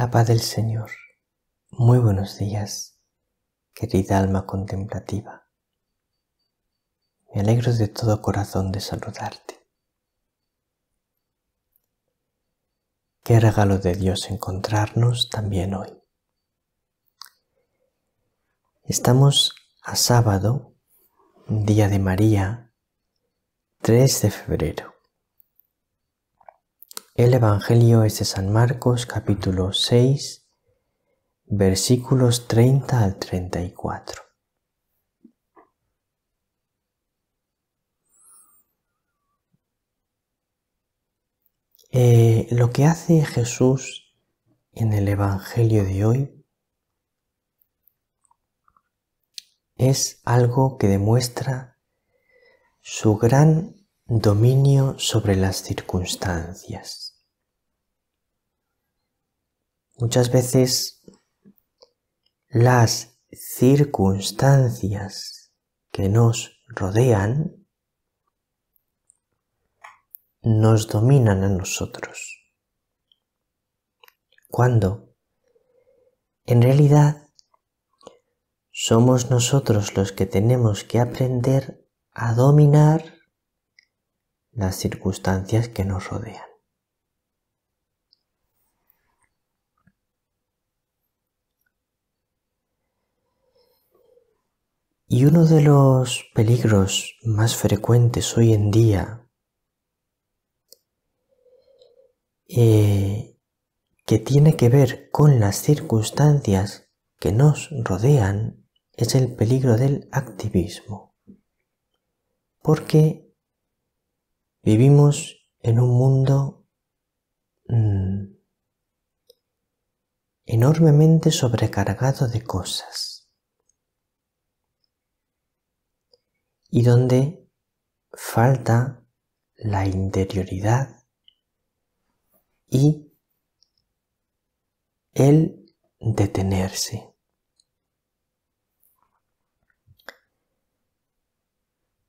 La paz del Señor. Muy buenos días, querida alma contemplativa. Me alegro de todo corazón de saludarte. Qué regalo de Dios encontrarnos también hoy. Estamos a sábado, día de María, 3 de febrero. El Evangelio es de San Marcos, capítulo 6, versículos 30 al 34. Lo que hace Jesús en el Evangelio de hoy es algo que demuestra su gran dominio sobre las circunstancias. Muchas veces las circunstancias que nos rodean nos dominan a nosotros, cuando en realidad somos nosotros los que tenemos que aprender a dominar las circunstancias que nos rodean. Y uno de los peligros más frecuentes hoy en día que tiene que ver con las circunstancias que nos rodean es el peligro del activismo. Porque vivimos en un mundo enormemente sobrecargado de cosas. Y donde falta la interioridad y el detenerse.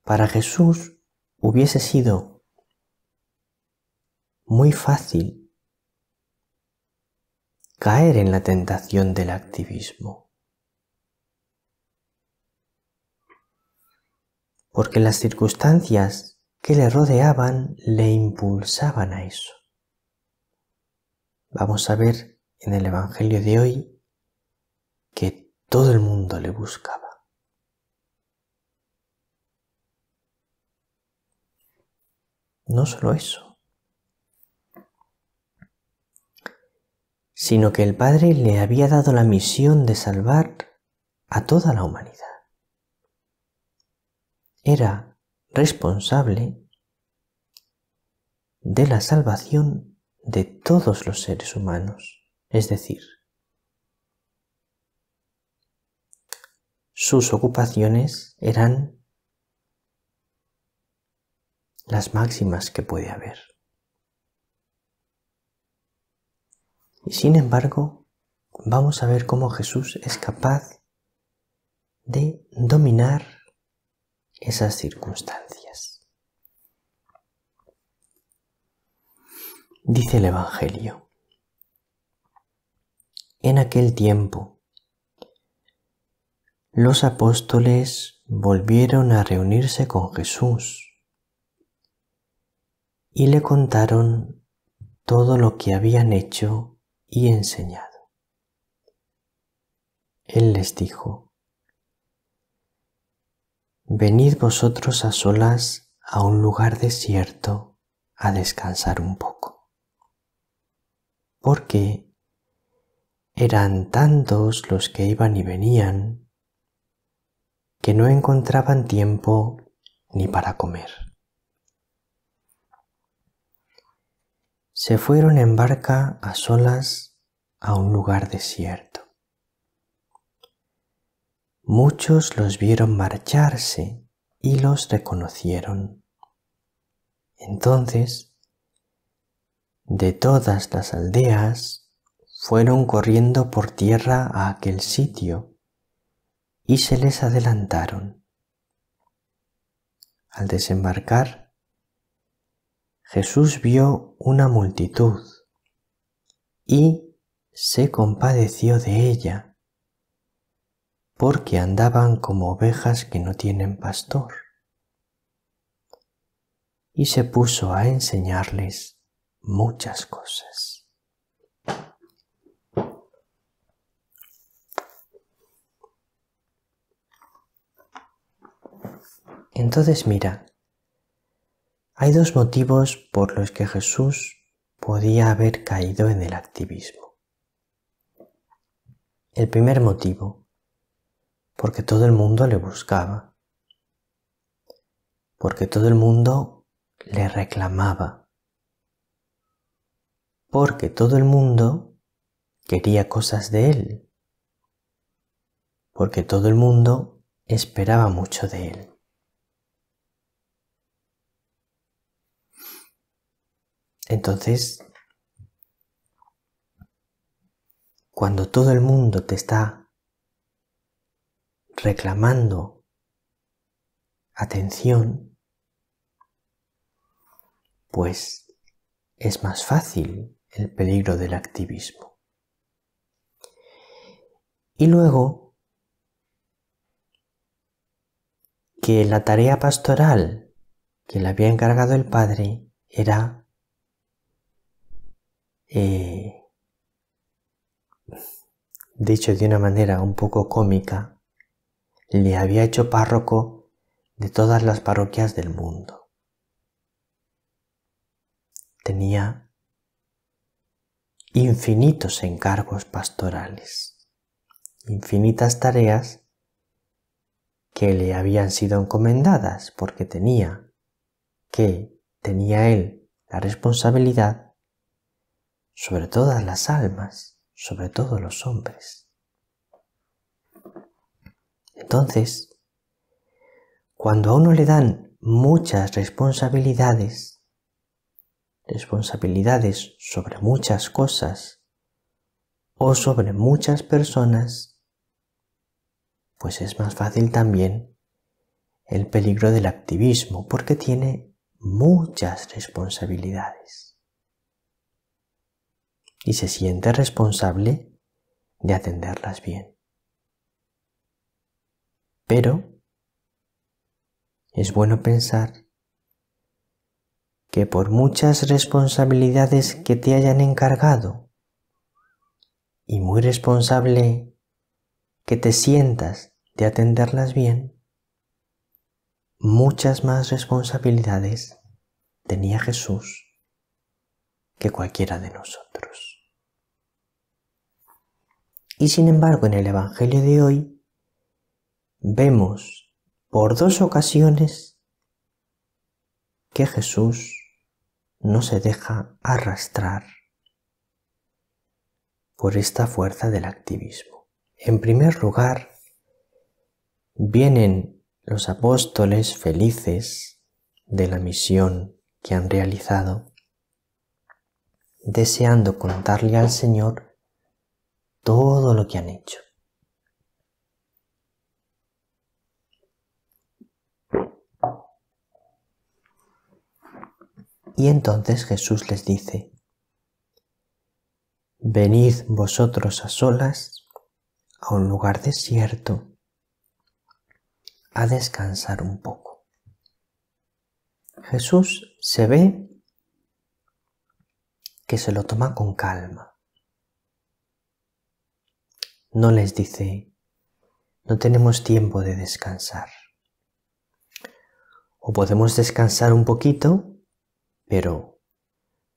Para Jesús hubiese sido muy fácil caer en la tentación del activismo. Porque las circunstancias que le rodeaban le impulsaban a eso. Vamos a ver en el Evangelio de hoy que todo el mundo le buscaba. No solo eso, sino que el Padre le había dado la misión de salvar a toda la humanidad. Era responsable de la salvación de todos los seres humanos, es decir, sus ocupaciones eran las máximas que puede haber. Y sin embargo, vamos a ver cómo Jesús es capaz de dominar esas circunstancias. Dice el Evangelio: en aquel tiempo, los apóstoles volvieron a reunirse con Jesús y le contaron todo lo que habían hecho y enseñado. Él les dijo: venid vosotros a solas a un lugar desierto a descansar un poco, porque eran tantos los que iban y venían que no encontraban tiempo ni para comer. Se fueron en barca a solas a un lugar desierto. Muchos los vieron marcharse y los reconocieron. Entonces, de todas las aldeas, fueron corriendo por tierra a aquel sitio y se les adelantaron. Al desembarcar, Jesús vio una multitud y se compadeció de ella, porque andaban como ovejas que no tienen pastor, y se puso a enseñarles muchas cosas. Entonces mira, hay dos motivos por los que Jesús podía haber caído en el activismo. El primer motivo, porque todo el mundo le buscaba, porque todo el mundo le reclamaba, porque todo el mundo quería cosas de él, porque todo el mundo esperaba mucho de él. Entonces, cuando todo el mundo te está reclamando atención, pues es más fácil el peligro del activismo. Y luego, que la tarea pastoral que le había encargado el Padre era dicho de una manera un poco cómica, le había hecho párroco de todas las parroquias del mundo. Tenía infinitos encargos pastorales, infinitas tareas que le habían sido encomendadas, porque tenía él la responsabilidad sobre todas las almas, sobre todos los hombres. Entonces, cuando a uno le dan muchas responsabilidades, responsabilidades sobre muchas cosas o sobre muchas personas, pues es más fácil también el peligro del activismo, porque tiene muchas responsabilidades. Y se siente responsable de atenderlas bien. Pero es bueno pensar que por muchas responsabilidades que te hayan encargado y muy responsable que te sientas de atenderlas bien, muchas más responsabilidades tenía Jesús que cualquiera de nosotros. Y sin embargo, en el Evangelio de hoy vemos por dos ocasiones que Jesús no se deja arrastrar por esta fuerza del activismo. En primer lugar, vienen los apóstoles felices de la misión que han realizado, deseando contarle al Señor todo lo que han hecho. Y entonces Jesús les dice: venid vosotros a solas a un lugar desierto a descansar un poco. Jesús se ve que se lo toma con calma. No les dice: no tenemos tiempo de descansar. O podemos descansar un poquito, pero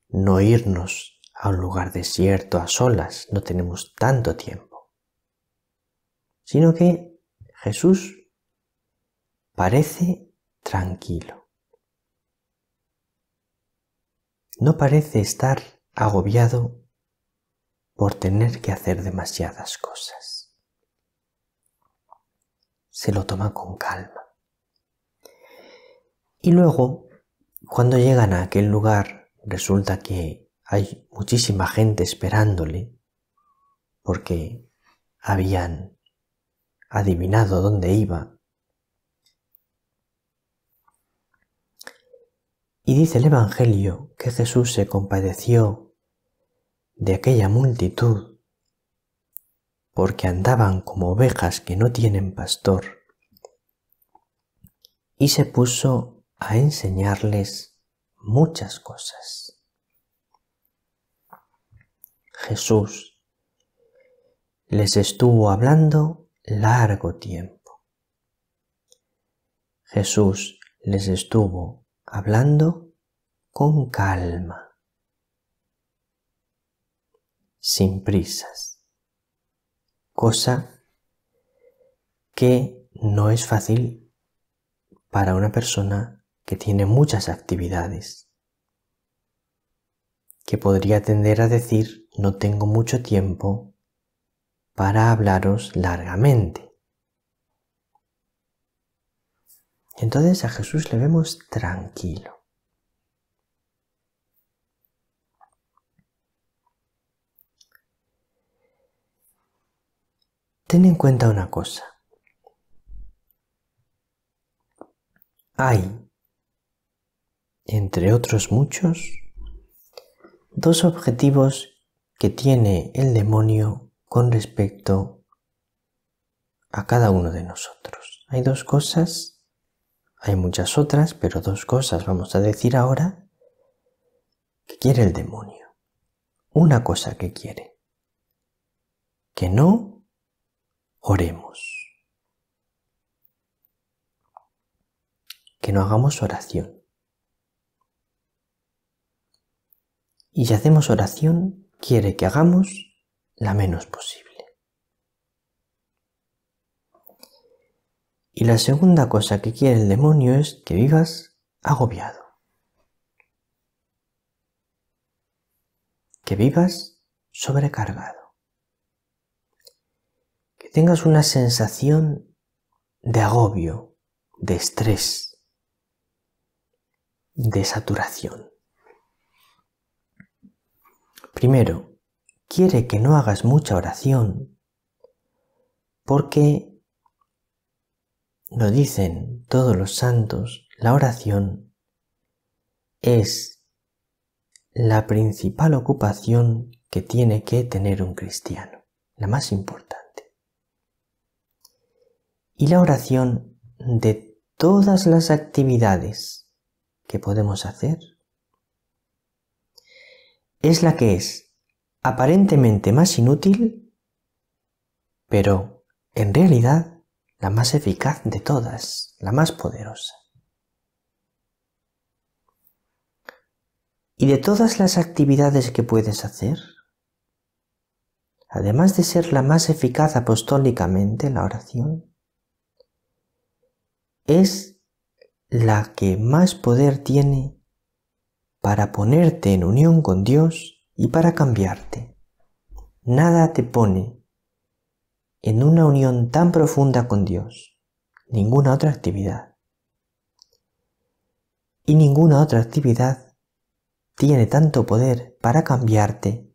no irnos a un lugar desierto a solas, no tenemos tanto tiempo. Sino que Jesús parece tranquilo. No parece estar agobiado por tener que hacer demasiadas cosas. Se lo toma con calma. Y luego, cuando llegan a aquel lugar, resulta que hay muchísima gente esperándole, porque habían adivinado dónde iba. Y dice el Evangelio que Jesús se compadeció de aquella multitud porque andaban como ovejas que no tienen pastor, y se puso a enseñarles muchas cosas. Jesús les estuvo hablando largo tiempo. Jesús les estuvo hablando con calma, sin prisas, cosa que no es fácil para una persona que tiene muchas actividades, que podría tender a decir: no tengo mucho tiempo para hablaros largamente. Entonces a Jesús le vemos tranquilo. Ten en cuenta una cosa. Hay, entre otros muchos, dos objetivos que tiene el demonio con respecto a cada uno de nosotros. Hay dos cosas, hay muchas otras, pero dos cosas vamos a decir ahora que quiere el demonio. Una cosa que quiere: que no oremos, que no hagamos oración. Y si hacemos oración, quiere que hagamos la menos posible. Y la segunda cosa que quiere el demonio es que vivas agobiado, que vivas sobrecargado, tengas una sensación de agobio, de estrés, de saturación. Primero, quiere que no hagas mucha oración porque, lo dicen todos los santos, la oración es la principal ocupación que tiene que tener un cristiano, la más importante. Y la oración, de todas las actividades que podemos hacer, es la que es aparentemente más inútil, pero en realidad la más eficaz de todas, la más poderosa. Y de todas las actividades que puedes hacer, además de ser la más eficaz apostólicamente, la oración es la que más poder tiene para ponerte en unión con Dios y para cambiarte. Nada te pone en una unión tan profunda con Dios, ninguna otra actividad. Y ninguna otra actividad tiene tanto poder para cambiarte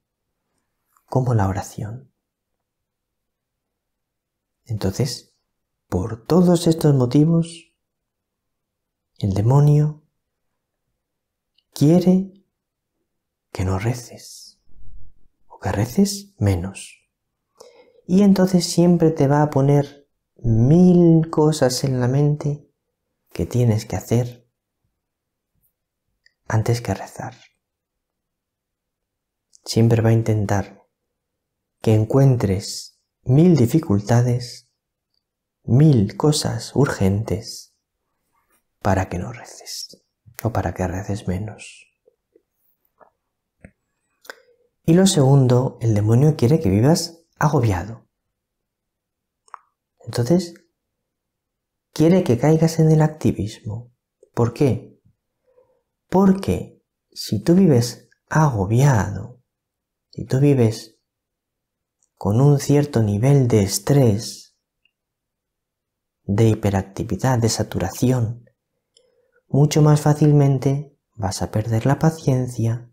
como la oración. Entonces, por todos estos motivos, el demonio quiere que no reces, o que reces menos. Y entonces siempre te va a poner 1000 cosas en la mente que tienes que hacer antes que rezar. Siempre va a intentar que encuentres 1000 dificultades, 1000 cosas urgentes para que no reces, o para que reces menos. Y lo segundo, el demonio quiere que vivas agobiado. Entonces, quiere que caigas en el activismo. ¿Por qué? Porque si tú vives agobiado, si tú vives con un cierto nivel de estrés, de hiperactividad, de saturación, mucho más fácilmente vas a perder la paciencia,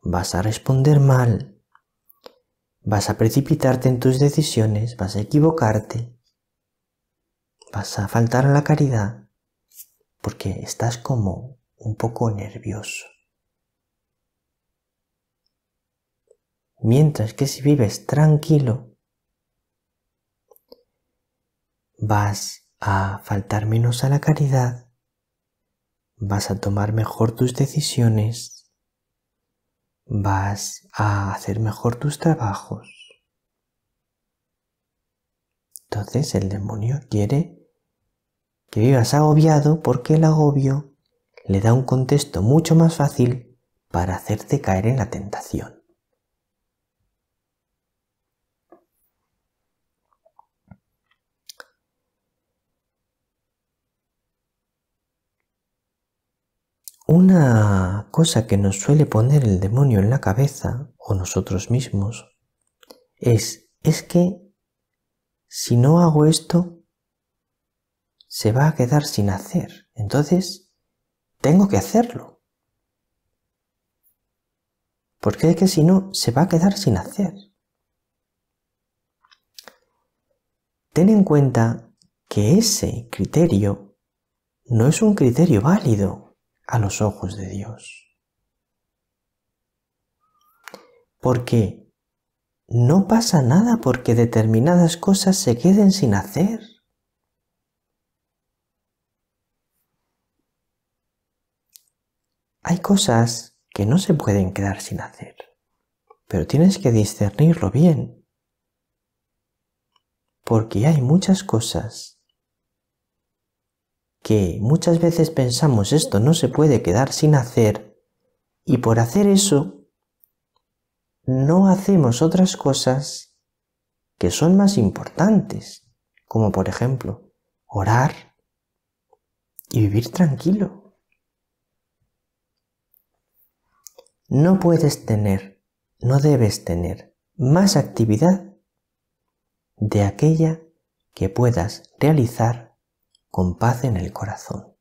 vas a responder mal, vas a precipitarte en tus decisiones, vas a equivocarte, vas a faltar a la caridad, porque estás como un poco nervioso. Mientras que si vives tranquilo, vas a faltar menos a la caridad, vas a tomar mejor tus decisiones, vas a hacer mejor tus trabajos. Entonces el demonio quiere que vivas agobiado porque el agobio le da un contexto mucho más fácil para hacerte caer en la tentación. Una cosa que nos suele poner el demonio en la cabeza, o nosotros mismos, es que si no hago esto, se va a quedar sin hacer. Entonces, tengo que hacerlo. Porque es que si no, se va a quedar sin hacer. Ten en cuenta que ese criterio no es un criterio válido a los ojos de Dios, porque no pasa nada porque determinadas cosas se queden sin hacer. Hay cosas que no se pueden quedar sin hacer, pero tienes que discernirlo bien, porque hay muchas cosas que muchas veces pensamos esto no se puede quedar sin hacer, y por hacer eso no hacemos otras cosas que son más importantes, como por ejemplo orar y vivir tranquilo. No puedes tener, no debes tener más actividad de aquella que puedas realizar con paz en el corazón.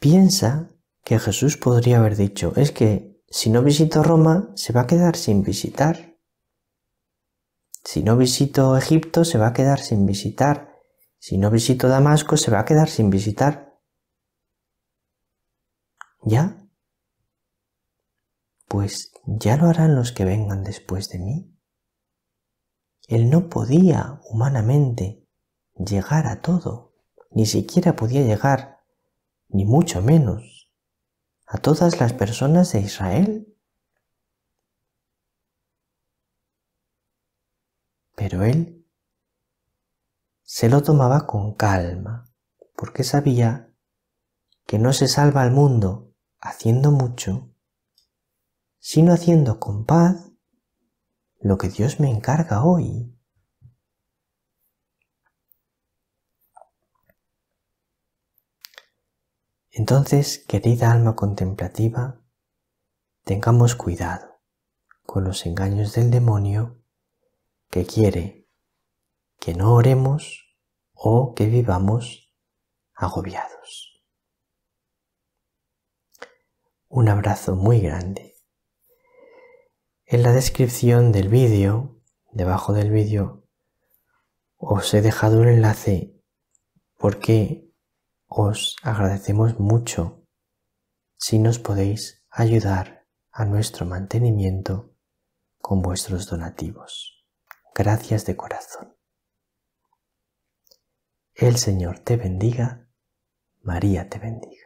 Piensa que Jesús podría haber dicho, es que si no visito Roma se va a quedar sin visitar, si no visito Egipto se va a quedar sin visitar, si no visito Damasco se va a quedar sin visitar. ¿Ya? Pues ya lo harán los que vengan después de mí. Él no podía humanamente llegar a todo, ni siquiera podía llegar, ni mucho menos, a todas las personas de Israel. Pero él se lo tomaba con calma, porque sabía que no se salva al mundo haciendo mucho, sino haciendo con paz lo que Dios me encarga hoy. Entonces, querida alma contemplativa, tengamos cuidado con los engaños del demonio que quiere que no oremos o que vivamos agobiados. Un abrazo muy grande. En la descripción del vídeo, debajo del vídeo, os he dejado un enlace porque os agradecemos mucho si nos podéis ayudar a nuestro mantenimiento con vuestros donativos. Gracias de corazón. El Señor te bendiga, María te bendiga.